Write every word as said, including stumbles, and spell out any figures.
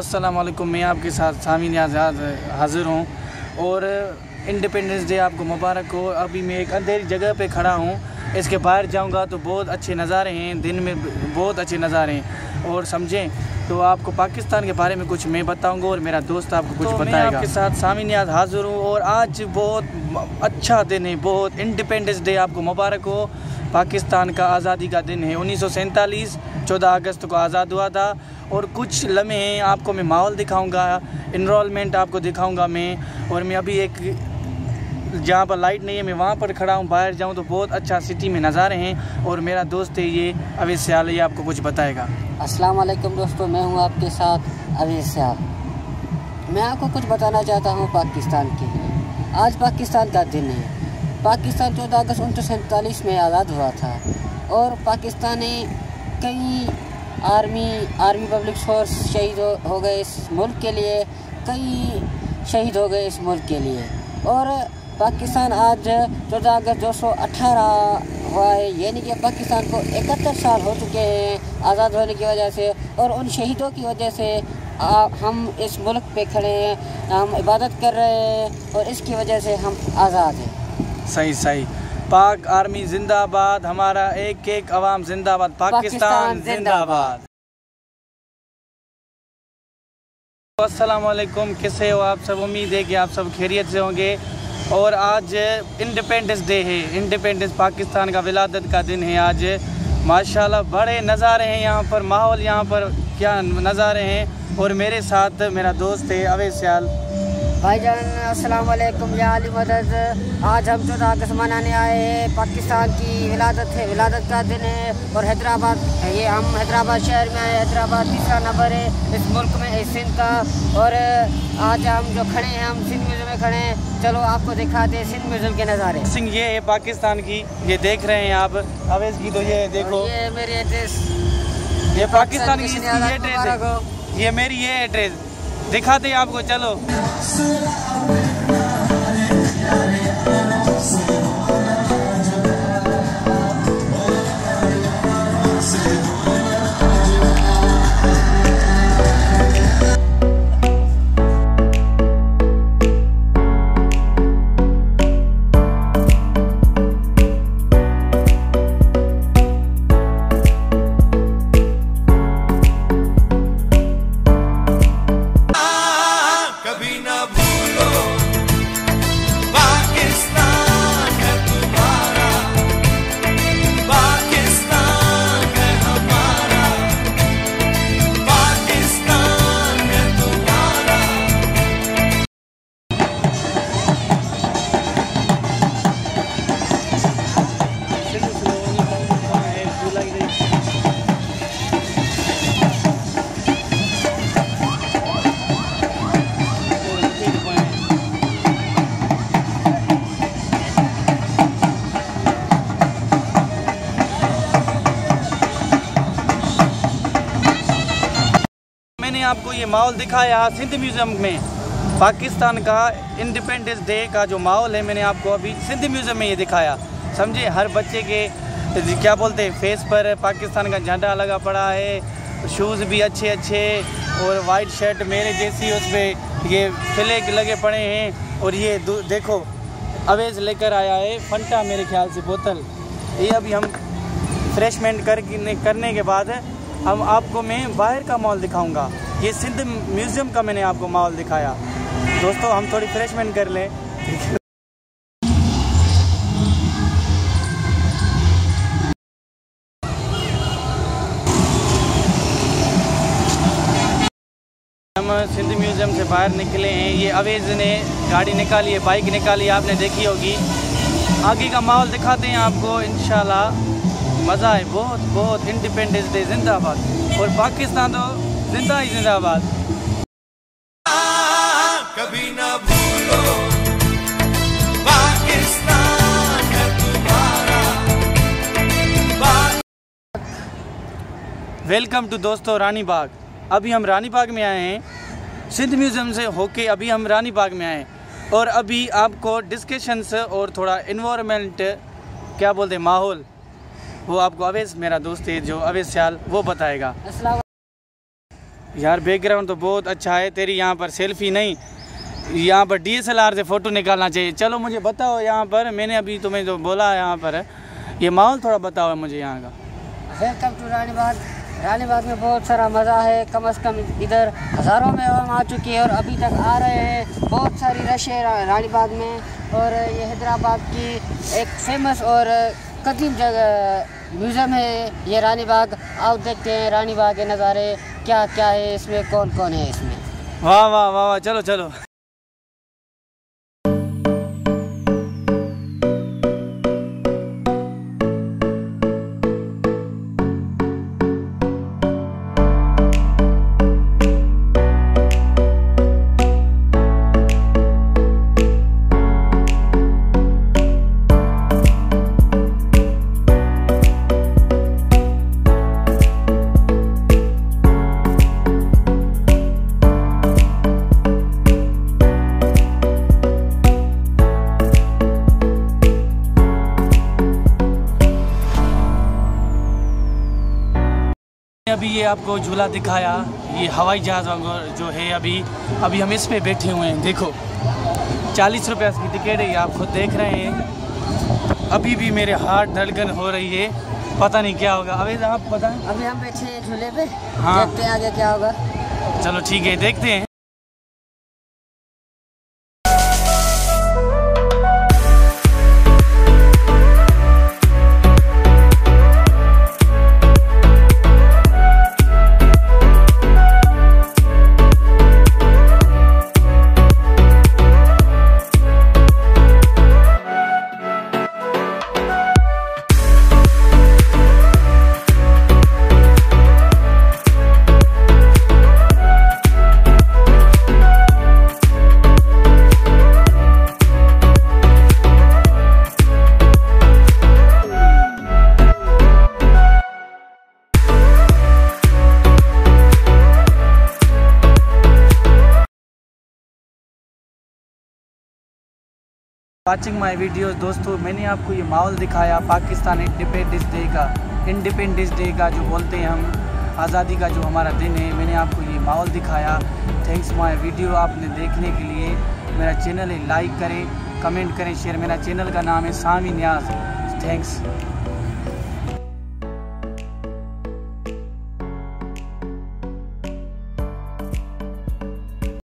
असलामुअलैकुम, मैं आपके साथ सावी नियाज हाज़िर हूँ और इंडिपेंडेंस डे आपको मुबारक हो। अभी मैं एक अंधेरी जगह पे खड़ा हूँ, इसके बाहर जाऊँगा तो बहुत अच्छे नज़ारे हैं, दिन में बहुत अच्छे नज़ारे हैं। और समझें तो आपको पाकिस्तान के बारे में कुछ मैं बताऊँगा और मेरा दोस्त आपको कुछ तो बताएगा। मैं आपके साथ सावी नियाज हाज़िर हूँ और आज बहुत अच्छा दिन है, बहुत इंडिपेंडेंस डे आपको मुबारक हो। पाकिस्तान का आज़ादी का दिन है, उन्नीस सौ सैंतालीस चौदह अगस्त को आज़ाद हुआ था। और कुछ लम्हे हैं, आपको मैं माहौल दिखाऊंगा, इनरोलमेंट आपको दिखाऊंगा मैं। और मैं अभी एक जहाँ पर लाइट नहीं है मैं वहाँ पर खड़ा हूँ, बाहर जाऊँ तो बहुत अच्छा सिटी में नज़ारे हैं। और मेरा दोस्त है ये अविस्य अली, आपको कुछ बताएगा। अस्सलामुअलैकुम दोस्तों, मैं हूँ आपके साथ अविस्य अली। मैं आपको कुछ बताना चाहता हूँ पाकिस्तान के लिए। आज पाकिस्तान का दिन है। पाकिस्तान चौदह अगस्त उन्नीस सौ सैंतालीस में आज़ाद हुआ था और पाकिस्तान ने कई आर्मी आर्मी पब्लिक फोर्स शहीद हो, हो गए इस मुल्क के लिए, कई शहीद हो गए इस मुल्क के लिए। और पाकिस्तान आज चौदह अगस्त दो सौ अठारह हुआ है, यानी कि पाकिस्तान को इकहत्तर साल हो चुके हैं आज़ाद होने की वजह से। और उन शहीदों की वजह से आ, हम इस मुल्क पे खड़े हैं, हम इबादत कर रहे हैं और इसकी वजह से हम आज़ाद हैं। सही सही। पाक आर्मी जिंदाबाद, हमारा एक एक अवाम जिंदाबाद, पाकिस्तान जिंदाबाद। अस्सलामुअलैकुम, कैसे हो आप सब? उम्मीद है कि आप सब खैरियत से होंगे। और आज इंडिपेंडेंस डे है, इंडिपेंडेंस पाकिस्तान का विलादत का दिन है। आज माशाल्लाह बड़े नज़ारे हैं यहाँ पर, माहौल यहाँ पर क्या नज़ारे हैं। और मेरे साथ मेरा दोस्त है अवैज भाईजान। अस्सलामुअलैकुम या अली मदद। आज हम चौदह अगस्त मनाने आए हैं, पाकिस्तान की विलादत है, विलादत का दिन है। और हैदराबाद, ये हम हैदराबाद शहर में आए, हैदराबाद तीसरा नंबर है इस मुल्क में, इस सिंध का। और आज हम जो खड़े हैं, हम सिंध म्यूज़ियम में खड़े हैं। चलो आपको दिखाते हैं सिंध म्यूज़ियम के नज़ारे। सिंह ये है पाकिस्तान की, ये देख रहे हैं आप अवैज की, तो ये देखो ये मेरी ड्रेस, ये पाकिस्तान की ये ड्रेस है, ये मेरी ये ड्रेस दिखाते हैं आपको। चलो आपको ये माहौल दिखाया सिंध म्यूज़ियम में, पाकिस्तान का इंडिपेंडेंस डे का जो माहौल है मैंने आपको अभी सिंध म्यूज़ियम में ये दिखाया। समझे, हर बच्चे के क्या बोलते हैं फेस पर पाकिस्तान का झंडा लगा पड़ा है, शूज़ भी अच्छे अच्छे और वाइट शर्ट मेरे जैसी, उस पर ये फ्लैग लगे पड़े हैं। और ये देखो अवैज लेकर आया है फंटा, मेरे ख्याल से बोतल। ये अभी हम फ्रेशमेंट कर करने के बाद हम आपको मैं बाहर का माहौल दिखाऊँगा। ये सिंध म्यूज़ियम का मैंने आपको माहौल दिखाया। दोस्तों हम थोड़ी फ्रेशमेंट कर लें। हम सिंध म्यूज़ियम से बाहर निकले हैं, ये अवैज ने गाड़ी निकाली है, बाइक निकाली, आपने देखी होगी। आगे का माहौल दिखाते हैं आपको, इंशाल्लाह मज़ा है। बहुत बहुत इंडिपेंडेंस डे जिंदाबाद और पाकिस्तान तो जिंदा ही जिंदाबाद। कभी ना भूलो पाकिस्तान है तुम्हारा। वेलकम टू दोस्तों रानी बाग। अभी हम रानी बाग में आए हैं, सिंध म्यूज़ियम से होके अभी हम रानी बाग में आए हैं। और अभी आपको डिस्कशंस और थोड़ा इन्वायरमेंट क्या बोलते हैं माहौल, वो आपको अवैज मेरा दोस्त है जो अवैज सियाल वो बताएगा। यार बैकग्राउंड तो बहुत अच्छा है तेरी, यहाँ पर सेल्फी नहीं, यहाँ पर डीएसएलआर से फ़ोटो निकालना चाहिए। चलो मुझे बताओ यहाँ पर, मैंने अभी तुम्हें जो बोला यहाँ पर है, ये माहौल थोड़ा बताओ मुझे यहाँ का। वेलकम टू रानी बाग। रानी बाग में बहुत सारा मज़ा है, कम अज़ कम इधर हज़ारों में हम आ चुके हैं और अभी तक आ रहे हैं। बहुत सारी रश है रानी बाग में और ये हैदराबाद की एक फेमस और कदीम जगह म्यूज़ियम है ये रानी बाग। आओ देखते हैं रानी बाग के नज़ारे क्या क्या है, इसमें कौन कौन है इसमें। वाह वाह वाह वाह, चलो चलो। अभी ये आपको झूला दिखाया, ये हवाई जहाज वांग जो है। अभी अभी हम इस पे बैठे हुए हैं, देखो चालीस रुपये इसकी टिकट है, आप खुद देख रहे हैं। अभी भी मेरे हार्ट धड़कन हो रही है, पता नहीं क्या होगा। अभी आप पता है? अभी हम बैठे हैं झूले पे, हाँ। देखते हैं आगे क्या होगा। चलो ठीक है, देखते हैं। वाचिंग माई वीडियोज़ दोस्तों, मैंने आपको ये माहौल दिखाया पाकिस्तान इंडिपेंडेंस डे का। इंडिपेंडेंस डे का जो बोलते हैं हम, आज़ादी का जो हमारा दिन है, मैंने आपको ये माहौल दिखाया। थैंक्स माई वीडियो आपने देखने के लिए। मेरा चैनल है लाइक करें, कमेंट करें, शेयर। मेरा चैनल का नाम है सावी नियाज। थैंक्स।